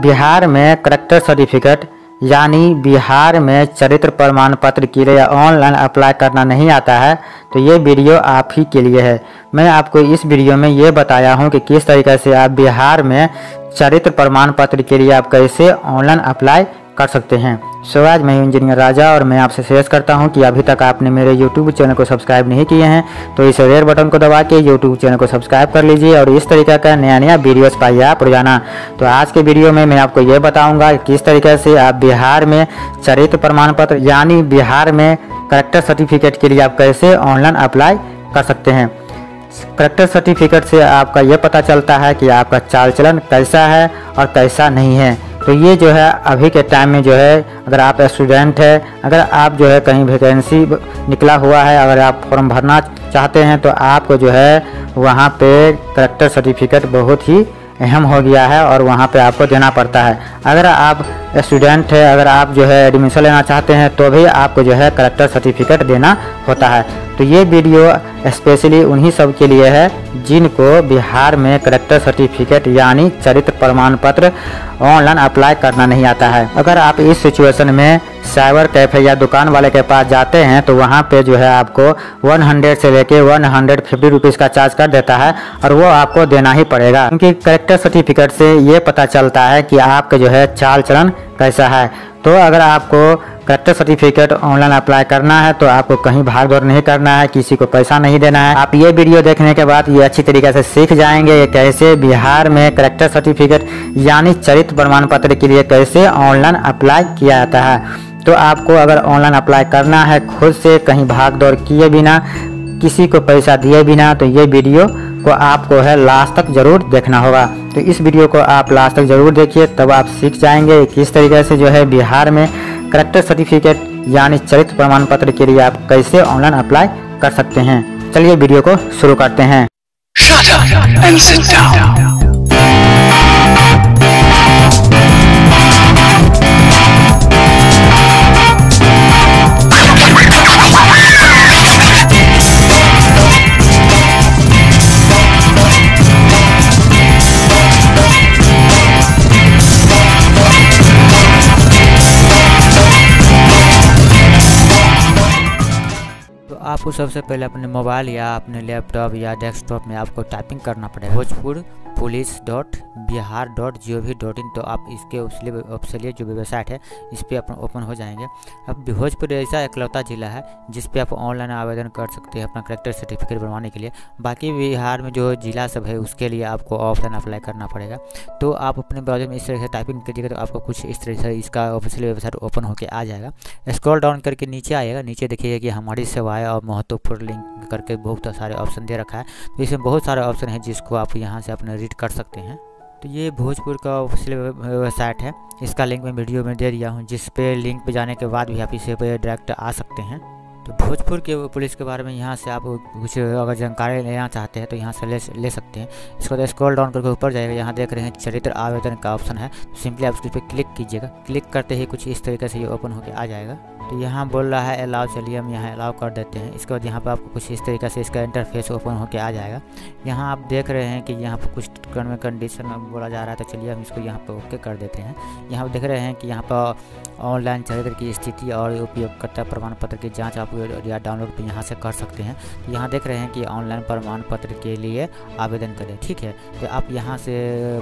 बिहार में character certificate यानी बिहार में चरित्र प्रमाण पत्र के लिए ऑनलाइन अप्लाई करना नहीं आता है तो ये वीडियो आप ही के लिए है। मैं आपको इस वीडियो में ये बताया हूँ कि किस तरीके से आप बिहार में चरित्र प्रमाण पत्र के लिए आप कैसे ऑनलाइन अप्लाई कर सकते हैं। शिवराज महू इंजीनियर राजा और मैं आपसे सजेस्ट करता हूं कि अभी तक आपने मेरे यूट्यूब चैनल को सब्सक्राइब नहीं किए हैं तो इस रेड बटन को दबा के यूट्यूब चैनल को सब्सक्राइब कर लीजिए और इस तरीके का नया नया वीडियोस पाइए आप रोजाना। तो आज के वीडियो में मैं आपको ये बताऊँगा किस तरीके से आप बिहार में चरित्र प्रमाण पत्र यानी बिहार में करेक्टर सर्टिफिकेट के लिए आप कैसे ऑनलाइन अप्लाई कर सकते हैं। करेक्टर सर्टिफिकेट से आपका ये पता चलता है कि आपका चाल चलन कैसा है और कैसा नहीं है। तो ये जो है अभी के टाइम में जो है अगर आप स्टूडेंट हैं, अगर आप जो है कहीं वैकेंसी निकला हुआ है, अगर आप फॉर्म भरना चाहते हैं तो आपको जो है वहाँ पे करेक्टर सर्टिफिकेट बहुत ही अहम हो गया है और वहाँ पे आपको देना पड़ता है। अगर आप स्टूडेंट है, अगर आप जो है एडमिशन लेना चाहते हैं तो भी आपको जो है करेक्टर सर्टिफिकेट देना होता है। तो ये वीडियो स्पेशली उन्हीं सब के लिए है जिनको बिहार में करेक्टर सर्टिफिकेट यानी चरित्र प्रमाण पत्र ऑनलाइन अप्लाई करना नहीं आता है। अगर आप इस सिचुएशन में साइबर कैफे या दुकान वाले के पास जाते हैं तो वहाँ पे जो है आपको 100 से लेके 150 रुपीज़ का चार्ज कर देता है और वो आपको देना ही पड़ेगा, क्योंकि करेक्टर सर्टिफिकेट से ये पता चलता है कि आपका जो है चाल चलन कैसा है। तो अगर आपको करेक्टर सर्टिफिकेट ऑनलाइन अप्लाई करना है तो आपको कहीं भाग दौड़ नहीं करना है, किसी को पैसा नहीं देना है। आप ये वीडियो देखने के बाद ये अच्छी तरीके से सीख जाएंगे ये कैसे बिहार में करेक्टर सर्टिफिकेट यानी चरित्र प्रमाण पत्र के लिए कैसे ऑनलाइन अप्लाई किया जाता है। तो आपको अगर ऑनलाइन अप्लाई करना है खुद से, कहीं भाग दौड़ किए बिना, किसी को पैसा दिए बिना, तो ये वीडियो को आपको है लास्ट तक जरूर देखना होगा। तो इस वीडियो को आप लास्ट तक जरूर देखिए, तब आप सीख जाएंगे किस तरीके से जो है बिहार में करेक्टर सर्टिफिकेट यानी चरित्र प्रमाण पत्र के लिए आप कैसे ऑनलाइन अप्लाई कर सकते हैं। चलिए वीडियो को शुरू करते हैं। आपको सबसे पहले अपने मोबाइल या अपने लैपटॉप या डेस्कटॉप में आपको टाइपिंग करना पड़ेगा bhojpurpolice.bihar.gov.in। तो आप इसके ऑफिशियल जो वेबसाइट है इस पर अपन ओपन हो जाएंगे। अब भोजपुर ऐसा इकलौता ज़िला है जिस पे आप ऑनलाइन आवेदन कर सकते हैं अपना करेक्टर सर्टिफिकेट बनवाने के लिए। बाकी बिहार में जो ज़िला सब है उसके लिए आपको ऑफलाइन अप्लाई करना पड़ेगा। तो आप अपने ब्राउजर में इस तरह से टाइपिंग कीजिएगा तो आपको कुछ इस तरह से इसका ऑफिशियल वेबसाइट ओपन होकर आ जाएगा। स्क्रॉल डाउन करके नीचे आएगा, नीचे देखिएगा कि हमारी सेवाएँ और महत्वपूर्ण लिंक करके बहुत सारे ऑप्शन दे रखा है। तो इसमें बहुत सारे ऑप्शन हैं जिसको आप यहाँ से अपने रीड कर सकते हैं। तो ये भोजपुर का ऑफिशियल वेबसाइट है, इसका लिंक मैं वीडियो में दे दिया हूँ, जिस पे लिंक पे जाने के बाद भी आप इसे पे डायरेक्ट आ सकते हैं। तो भोजपुर के पुलिस के बारे में यहाँ से आप कुछ अगर जानकारी लेना चाहते हैं तो यहाँ से ले सकते हैं। इसको तो स्क्रॉल डाउन करके ऊपर जाएगा, यहाँ देख रहे हैं चरित्र आवेदन का ऑप्शन है, तो सिंपली आप उस पर क्लिक कीजिएगा। क्लिक करते ही कुछ इस तरीके से ये ओपन होकर आ जाएगा। तो यहाँ बोल रहा है अलाउ, चलिए हम यहाँ अलाउ कर देते हैं। इसके बाद यहाँ पर आपको कुछ इस तरीके से इसका इंटरफेस ओपन होकर आ जाएगा। यहाँ आप देख रहे हैं कि यहाँ पर कुछ टर्म में कंडीशन बोला जा रहा है, तो चलिए हम इसको यहाँ पर ओके कर देते हैं। यहाँ पर देख रहे हैं कि यहाँ पर ऑनलाइन चरित्र की स्थिति और उपयोगकर्ता प्रमाण पत्र की जाँच आप डाउनलोड यहाँ से कर सकते हैं। तो यहाँ देख रहे हैं कि ऑनलाइन प्रमाण पत्र के लिए आवेदन करें, ठीक है। तो आप यहाँ से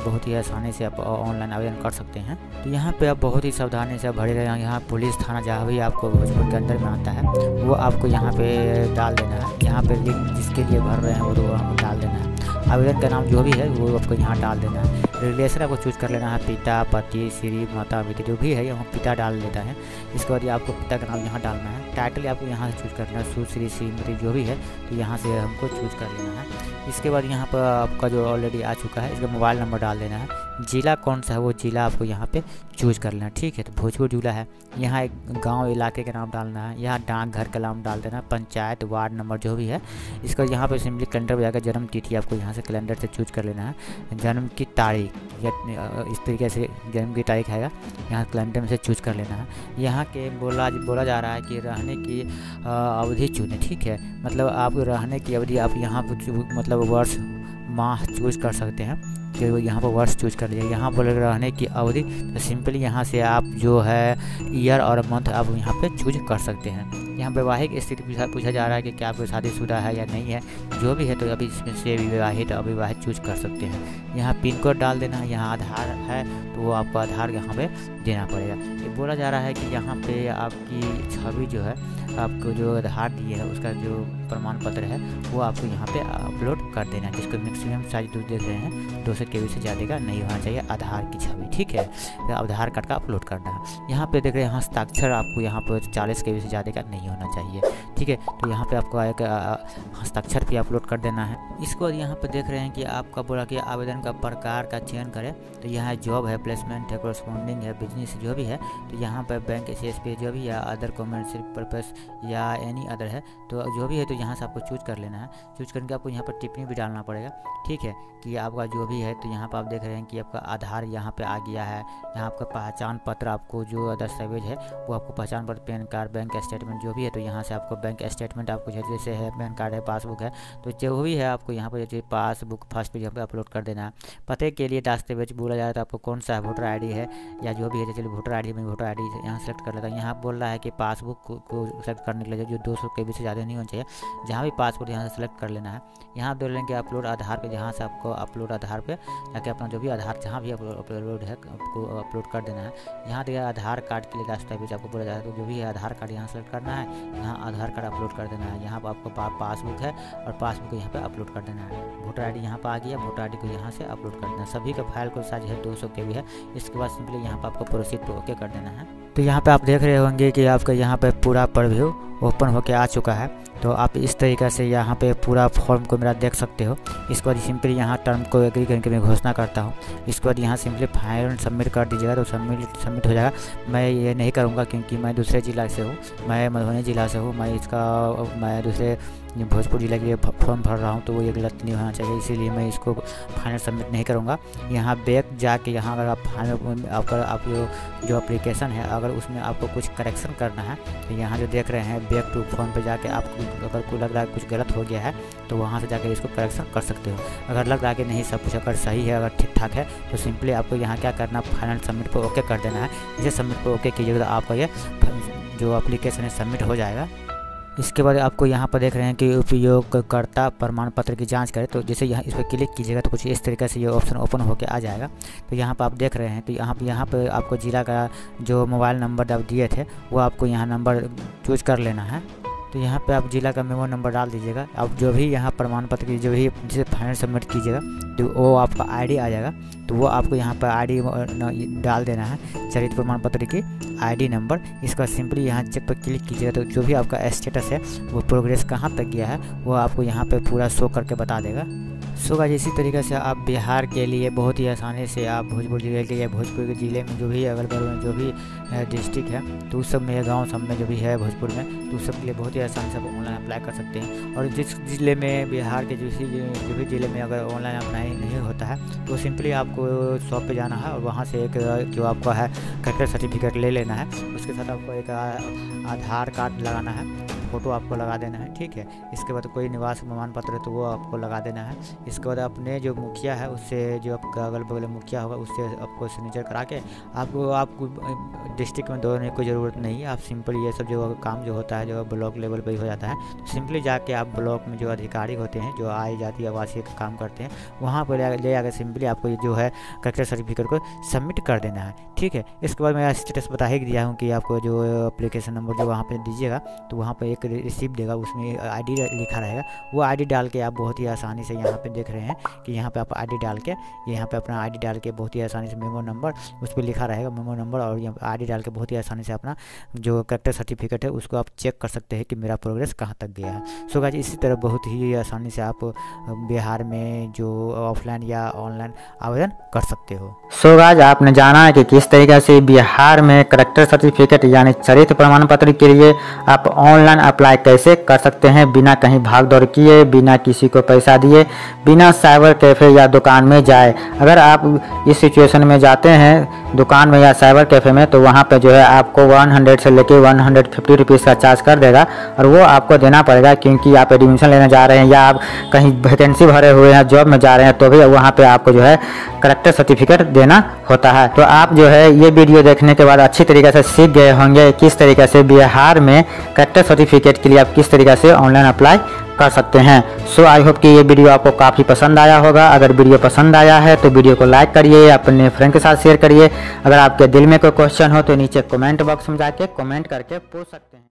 बहुत ही आसानी से आप ऑनलाइन आवेदन कर सकते हैं। तो यहाँ पर आप बहुत ही सावधानी से भरे रहें। यहाँ पुलिस थाना जहाँ भी आपको भोजपुर के अंदर में आता है वो आपको यहाँ पे डाल देना है। यहाँ पे लिंक जिसके लिए भर रहे हैं वो आपको डाल देना है। आवेदन का नाम जो भी है वो आपको यहाँ डाल देना है। रिलेशन आपको चूज कर लेना है, पिता, पति, श्री, माता, पिता, जो भी है यहाँ पिता डाल देता है। इसके बाद आपको पिता का नाम यहाँ डालना है। टाइटल आपको यहाँ से चूज करना है, सुश्री, श्रीमती, जो भी है तो यहाँ से हमको चूज कर लेना है। इसके बाद यहाँ पर आपका जो ऑलरेडी आ चुका है इसका मोबाइल नंबर डाल देना है। ज़िला कौन सा है वो ज़िला आपको यहाँ पे चूज कर लेना है, ठीक है। तो भोजपुर ज़िला है, यहाँ एक गांव इलाके का नाम डालना है, यहाँ डाकघर का नाम डाल देना है, पंचायत, वार्ड नंबर जो भी है। इसको यहाँ पे सिंपली कैलेंडर पर जाकर जन्म तिथि आपको यहाँ से कैलेंडर से चूज कर लेना है। जन्म की तारीख या इस तरीके से जन्म की तारीख आएगा, यहाँ कैलेंडर में से चूज कर लेना है। यहाँ के बोला जा रहा है कि रहने की अवधि चुने, ठीक है। मतलब आप रहने की अवधि आप यहाँ पर मतलब वर्ष, माह चूज कर सकते हैं। कि यहाँ पर वर्ष चूज कर लिया। यहाँ पर रहने की अवधि तो सिंपली यहाँ से आप जो है ईयर और मंथ आप यहाँ पे चूज कर सकते हैं। यहाँ वैवाहिक स्थिति पूछा जा रहा है कि क्या आप शादीशुदा है या नहीं है, जो भी है तो अभी इसमें से विवाहित अविवाहित चूज कर सकते हैं। यहाँ पिन कोड डाल देना है, यहाँ आधार है तो वो आपको आधार यहाँ पे देना पड़ेगा। ये बोला जा रहा है कि यहाँ पे आपकी छवि जो है, आपको जो आधार दिए है उसका जो प्रमाण पत्र है वो आपको यहाँ पे अपलोड कर देना है, जिसको मैक्सिमम साइज दूध देख रहे हैं 200 KB से ज़्यादा का नहीं होना चाहिए आधार की छवि, ठीक है। तो आधार कार्ड का अपलोड करना है। यहाँ पे देख रहे हैं हस्ताक्षर आपको यहाँ पर 40 KB से ज़्यादा का नहीं होना चाहिए, ठीक है। तो यहाँ पे आपको एक हस्ताक्षर भी अपलोड कर देना है। इसको यहाँ पे देख रहे हैं कि आपका बोला कि आवेदन का प्रकार का चयन करें, तो यहाँ जॉब है, प्लेसमेंट है, कॉरस्पॉन्डिंग है, बिजनेस जो भी है, तो यहाँ पर बैंक CSP जो भी है, अदर कॉमर्शियल पर्पस या एनी अदर है, तो जो भी है तो यहाँ से आपको चूज कर लेना है। चूज करके आपको यहाँ पर टिप्पणी भी डालना पड़ेगा, ठीक है, कि आपका जो भी है। तो यहाँ पर आप देख रहे हैं कि आपका आधार यहाँ पे आ गया है, यहाँ आपका पहचान पत्र, आपको जो दस्तावेज है वो आपको पहचान पत्र, पैन कार्ड, बैंक स्टेटमेंट जो भी है, तो यहाँ से आपको बैंक स्टेटमेंट आपको जैसे है, पैन कार्ड है, पासबुक है, तो जो भी है आपको यहाँ पर पासबुक फर्स्ट पेज यहाँ पर अपलोड कर देना है। पते के लिए दस्तावेज बोला जा रहा है तो आपको कौन सा वोटर ID है या जो भी है, जैसे वोटर आई डी यहाँ सेलेक्ट कर लेता है। यहाँ बोल रहा है कि पासबुक को सेलेक्ट करने के लिए जो 200 KB से ज़्यादा नहीं होना चाहिए, जहाँ भी पासपोर्ट यहाँ से सेलेक्ट कर लेना है। यहाँ बोल रहे हैं कि अपलोड आधार पे, जहाँ से आपको अपलोड आधार पे ताकि अपना जो भी आधार जहाँ भी अपलोड है आपको अपलोड कर देना है। यहाँ देखिए आधार कार्ड के लिए दस्तावेज आपको बोला जाता है, तो जो भी है आधार कार्ड यहाँ सेलेक्ट करना है, यहाँ आधार कार्ड अपलोड कर देना है। यहाँ पर आपको पासबुक है और पासबुक यहाँ पर अपलोड कर देना है। वोटर ID यहाँ पर आ गया, वोटर ID को यहाँ से अपलोड कर देना है। सभी का फाइल को साइज है 200 KB है। इसके बाद सिंपली यहाँ पर आपको प्रोसीड पर ओके कर देना है। तो यहाँ पर आप देख रहे होंगे कि आपका यहाँ पर पूरा प्रीव्यू ओपन होकर आ चुका है। तो आप इस तरीके से यहाँ पे पूरा फॉर्म को मेरा देख सकते हो। इसके बाद सिंपली यहाँ टर्म को एग्री करके मैं घोषणा करता हूँ। इसके बाद यहाँ सिंपली फाइल सबमिट कर दीजिएगा तो सबमिट हो जाएगा। मैं ये नहीं करूँगा क्योंकि मैं दूसरे ज़िला से हूँ, मैं मधुबनी ज़िला से हूँ, मैं दूसरे भोजपुर ज़िले के लिए फॉर्म भर रहा हूँ, तो वो ये गलत नहीं होना चाहिए, इसीलिए मैं इसको फाइनल सबमिट नहीं करूँगा। यहाँ बैक जाके यहाँ अगर आप फाइनल आपका जो एप्लीकेशन है अगर उसमें आपको कुछ करेक्शन करना है तो यहाँ जो देख रहे हैं बैक टू फॉर्म पे जाके आपको अगर कोई लग रहा है कुछ गलत हो गया है तो वहाँ से जाकर इसको करेक्शन कर सकते हो। अगर लग रहा है कि नहीं सब कुछ अगर सही है, अगर ठीक ठाक है, तो सिंपली आपको यहाँ क्या करना, फाइनल सबमिट को ओके कर देना है। जैसे सबमिट को ओके कीजिएगा तो आपका ये जो एप्लीकेशन है सबमिट हो जाएगा। इसके बाद आपको यहाँ पर देख रहे हैं कि उपयोगकर्ता प्रमाण पत्र की जांच करें, तो जैसे यहाँ इस पर क्लिक कीजिएगा तो कुछ इस तरीके से ये ऑप्शन ओपन होकर आ जाएगा। तो यहाँ पर आप देख रहे हैं तो यहाँ पर आपको ज़िला का जो मोबाइल नंबर आप दिए थे वो आपको यहाँ नंबर चूज कर लेना है। तो यहाँ पे आप ज़िला का मेमो नंबर डाल दीजिएगा। आप जो भी यहाँ प्रमाण पत्र की जो भी जिसे फाइनल सबमिट कीजिएगा तो वो आपका ID आ जाएगा, तो वो आपको यहाँ पर ID डाल देना है, चरित्र प्रमाण पत्र की ID नंबर। इसका सिंपली यहाँ चेक पर क्लिक कीजिएगा तो जो भी आपका स्टेटस है वो प्रोग्रेस कहाँ तक गया है वो आपको यहाँ पर पूरा शो करके बता देगा। सो गाइस इसी तरीके से आप बिहार के लिए बहुत ही आसानी से आप भोजपुर ज़िले के या भोजपुर के ज़िले में जो भी अगल बगल में जो भी डिस्ट्रिक्ट है तो उस सब में गांव सब में जो भी है भोजपुर में तो उस सब के लिए बहुत ही आसानी से आप ऑनलाइन अप्लाई कर सकते हैं। और जिस ज़िले में बिहार के जो भी ज़िले में अगर ऑनलाइन अप्लाई नहीं होता है तो सिंपली आपको शॉप पर जाना है और वहाँ से एक जो आपका है करेक्टर सर्टिफिकेट ले लेना है, उसके साथ आपको एक आधार कार्ड लगाना है, फ़ोटो आपको लगा देना है, ठीक है। इसके बाद कोई निवास प्रमाण पत्र है तो वो आपको लगा देना है। इसके बाद अपने जो मुखिया है उससे जो आपका अगल बगल मुखिया होगा उससे आपको सिग्नेचर करा के आपको डिस्ट्रिक्ट में दौड़ने की ज़रूरत नहीं है। आप सिंपली ये सब जो काम जो होता है जो ब्लॉक लेवल पर ही हो जाता है तो सिंपली जाके आप ब्लॉक में जो अधिकारी होते हैं जो आय जाति आवासीय का काम करते हैं वहाँ पर ले आकर सिंपली आपको जो है करेक्टर सर्टिफिकेट को सबमिट कर देना है, ठीक है। इसके बाद मैं स्टेटस बता ही दिया हूँ कि आपको जो एप्लीकेशन नंबर जो वहाँ पर दीजिएगा तो वहाँ पर रिसीप्ट देगा, उसमें ID लिखा रहेगा, वो ID डाल के आप बहुत ही आसानी से यहाँ पे देख रहे हैं कि यहाँ पे आप ID डाल के यहाँ पे अपना ID डाल के बहुत ही आसानी से मेमो नंबर उस पर लिखा रहेगा मेमो नंबर और यहाँ ID डाल के बहुत ही आसानी से अपना जो करेक्टर सर्टिफिकेट है उसको आप चेक कर सकते हैं कि मेरा प्रोग्रेस कहाँ तक गया है। सो गाइस इसी तरह बहुत ही आसानी से आप बिहार में जो ऑफलाइन या ऑनलाइन आवेदन कर सकते हो। सो गाइस आपने जाना है कि किस तरीके से बिहार में करेक्टर सर्टिफिकेट यानी चरित्र प्रमाण पत्र के लिए आप ऑनलाइन अप्लाई कैसे कर सकते हैं बिना कहीं भाग दौड़ किए, बिना किसी को पैसा दिए, बिना साइबर कैफ़े या दुकान में जाए। अगर आप इस सिचुएशन में जाते हैं दुकान में या साइबर कैफ़े में तो वहाँ पे जो है आपको 100 से लेकर 150 रुपीज़ का चार्ज कर देगा और वो आपको देना पड़ेगा, क्योंकि आप एडमिशन लेने जा रहे हैं या आप कहीं वैकेंसी भरे हुए हैं, जॉब में जा रहे हैं, तो भी वहाँ पर आपको जो है करेक्टर सर्टिफिकेट देना होता है। तो आप जो है ये वीडियो देखने के बाद अच्छी तरीके से सीख गए होंगे किस तरीके से बिहार में करेक्टर सर्टिफिकेट के लिए आप किस तरीके से ऑनलाइन अप्लाई कर सकते हैं। सो आई होप कि ये वीडियो आपको काफ़ी पसंद आया होगा। अगर वीडियो पसंद आया है तो वीडियो को लाइक करिए, अपने फ्रेंड के साथ शेयर करिए। अगर आपके दिल में कोई क्वेश्चन हो तो नीचे कमेंट बॉक्स में जाके कमेंट करके पूछ सकते हैं।